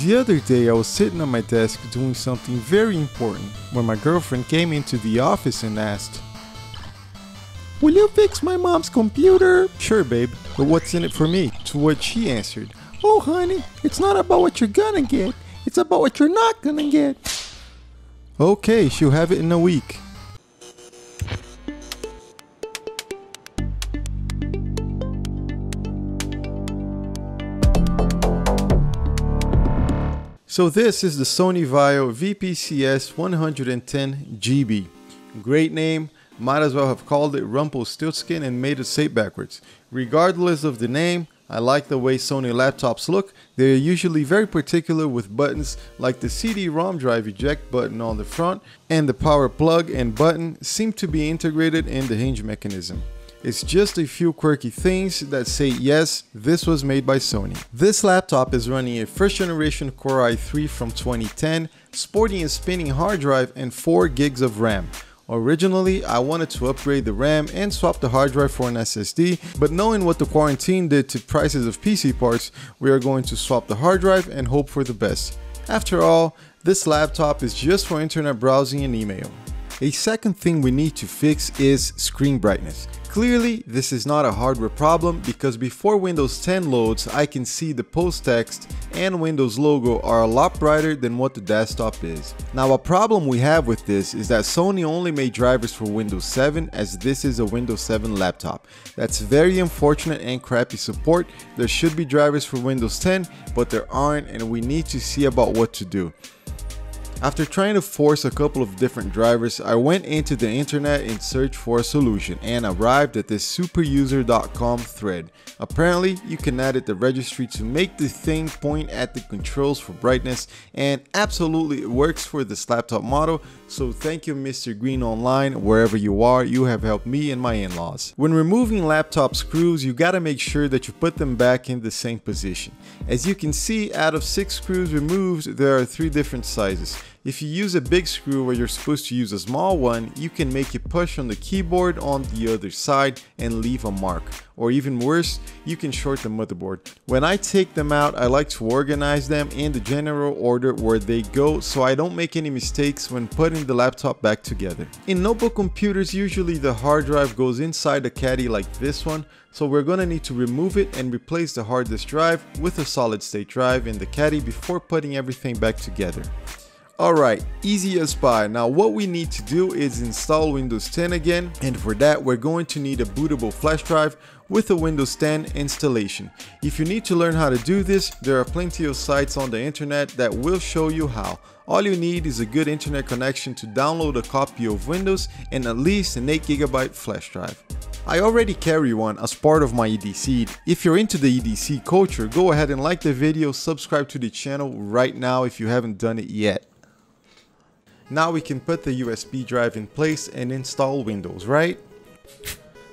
The other day I was sitting at my desk doing something very important when my girlfriend came into the office and asked, "Will you fix my mom's computer?" "Sure babe, but what's in it for me?" To which she answered, "Oh honey, it's not about what you're gonna get, it's about what you're not gonna get." Okay, she'll have it in a week. So this is the Sony VAIO VPCS 110GB. Great name, might as well have called it Rumpelstiltskin and made it say backwards. Regardless of the name, I like the way Sony laptops look. They are usually very particular with buttons, like the CD-ROM drive eject button on the front and the power plug and button seem to be integrated in the hinge mechanism. It's just a few quirky things that say yes, this was made by Sony. This laptop is running a first generation Core i3 from 2010, sporting a spinning hard drive and 4 gigs of RAM. Originally, I wanted to upgrade the RAM and swap the hard drive for an SSD, but knowing what the quarantine did to prices of PC parts, we are going to swap the hard drive and hope for the best. After all, this laptop is just for internet browsing and email. A second thing we need to fix is screen brightness. Clearly, this is not a hardware problem because before Windows 10 loads, I can see the post text and Windows logo are a lot brighter than what the desktop is. Now, a problem we have with this is that Sony only made drivers for Windows 7 as this is a Windows 7 laptop. That's very unfortunate and crappy support. There should be drivers for Windows 10, but there aren't and we need to see about what to do. After trying to force a couple of different drivers, I went into the internet in search for a solution and arrived at this superuser.com thread. Apparently, you can edit the registry to make the thing point at the controls for brightness, and absolutely it works for this laptop model, so thank you Mr. Green online, wherever you are, you have helped me and my in-laws. When removing laptop screws, you gotta make sure that you put them back in the same position. As you can see, out of 6 screws removed, there are 3 different sizes. If you use a big screw where you're supposed to use a small one, you can make it push on the keyboard on the other side and leave a mark. Or even worse, you can short the motherboard. When I take them out, I like to organize them in the general order where they go so I don't make any mistakes when putting the laptop back together. In notebook computers, usually the hard drive goes inside a caddy like this one, so we're gonna need to remove it and replace the hard disk drive with a solid state drive in the caddy before putting everything back together. Alright, easy as pie. Now what we need to do is install Windows 10 again, and for that we're going to need a bootable flash drive with a Windows 10 installation. If you need to learn how to do this, there are plenty of sites on the internet that will show you how. All you need is a good internet connection to download a copy of Windows and at least an 8GB flash drive. I already carry one as part of my EDC. If you're into the EDC culture, go ahead and like the video, subscribe to the channel right now if you haven't done it yet. Now we can put the USB drive in place and install Windows, right?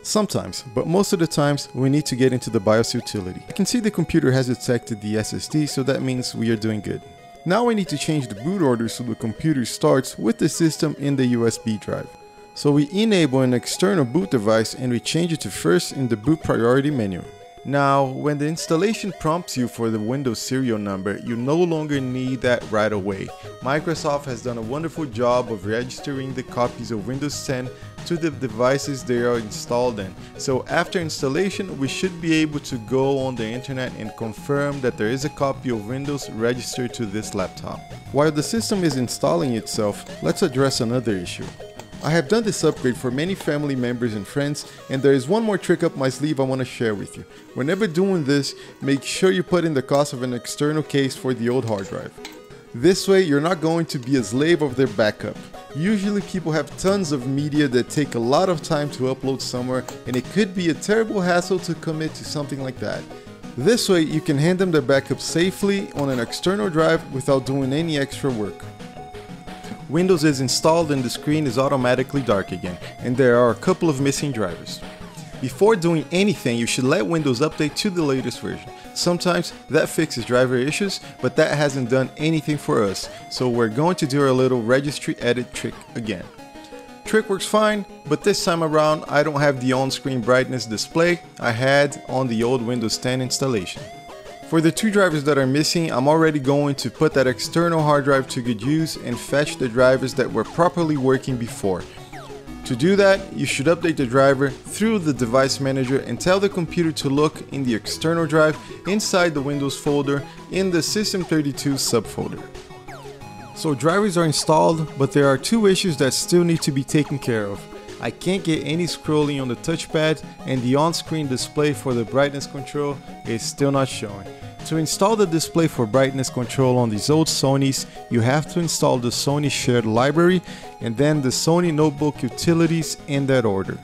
Sometimes, but most of the times, we need to get into the BIOS utility. I can see the computer has detected the SSD, so that means we are doing good. Now we need to change the boot order so the computer starts with the system in the USB drive. So we enable an external boot device and we change it to first in the boot priority menu. Now, when the installation prompts you for the Windows serial number, you no longer need that right away. Microsoft has done a wonderful job of registering the copies of Windows 10 to the devices they are installed in. So after installation, we should be able to go on the internet and confirm that there is a copy of Windows registered to this laptop. While the system is installing itself, let's address another issue. I have done this upgrade for many family members and friends, and there is one more trick up my sleeve I want to share with you. Whenever doing this, make sure you put in the cost of an external case for the old hard drive. This way you're not going to be a slave of their backup. Usually people have tons of media that take a lot of time to upload somewhere, and it could be a terrible hassle to commit to something like that. This way you can hand them their backup safely on an external drive without doing any extra work. Windows is installed and the screen is automatically dark again, and there are a couple of missing drivers. Before doing anything, you should let Windows update to the latest version. Sometimes that fixes driver issues, but that hasn't done anything for us, so we're going to do our little registry edit trick again. Trick works fine, but this time around I don't have the on-screen brightness display I had on the old Windows 10 installation. For the two drivers that are missing, I'm already going to put that external hard drive to good use and fetch the drivers that were properly working before. To do that, you should update the driver through the device manager and tell the computer to look in the external drive inside the Windows folder in the System32 subfolder. So drivers are installed, but there are two issues that still need to be taken care of. I can't get any scrolling on the touchpad and the on-screen display for the brightness control is still not showing. To install the display for brightness control on these old Sonys, you have to install the Sony shared library and then the Sony notebook utilities in that order.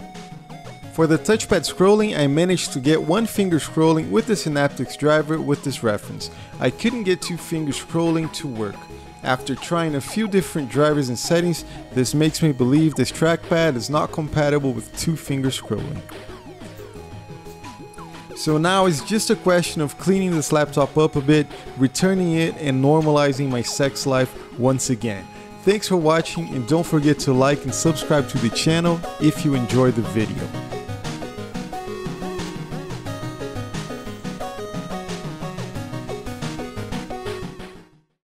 For the touchpad scrolling, I managed to get one finger scrolling with the Synaptics driver with this reference. I couldn't get two finger scrolling to work. After trying a few different drivers and settings, this makes me believe this trackpad is not compatible with two-finger scrolling. So now it's just a question of cleaning this laptop up a bit, returning it and normalizing my sex life once again. Thanks for watching and don't forget to like and subscribe to the channel if you enjoyed the video.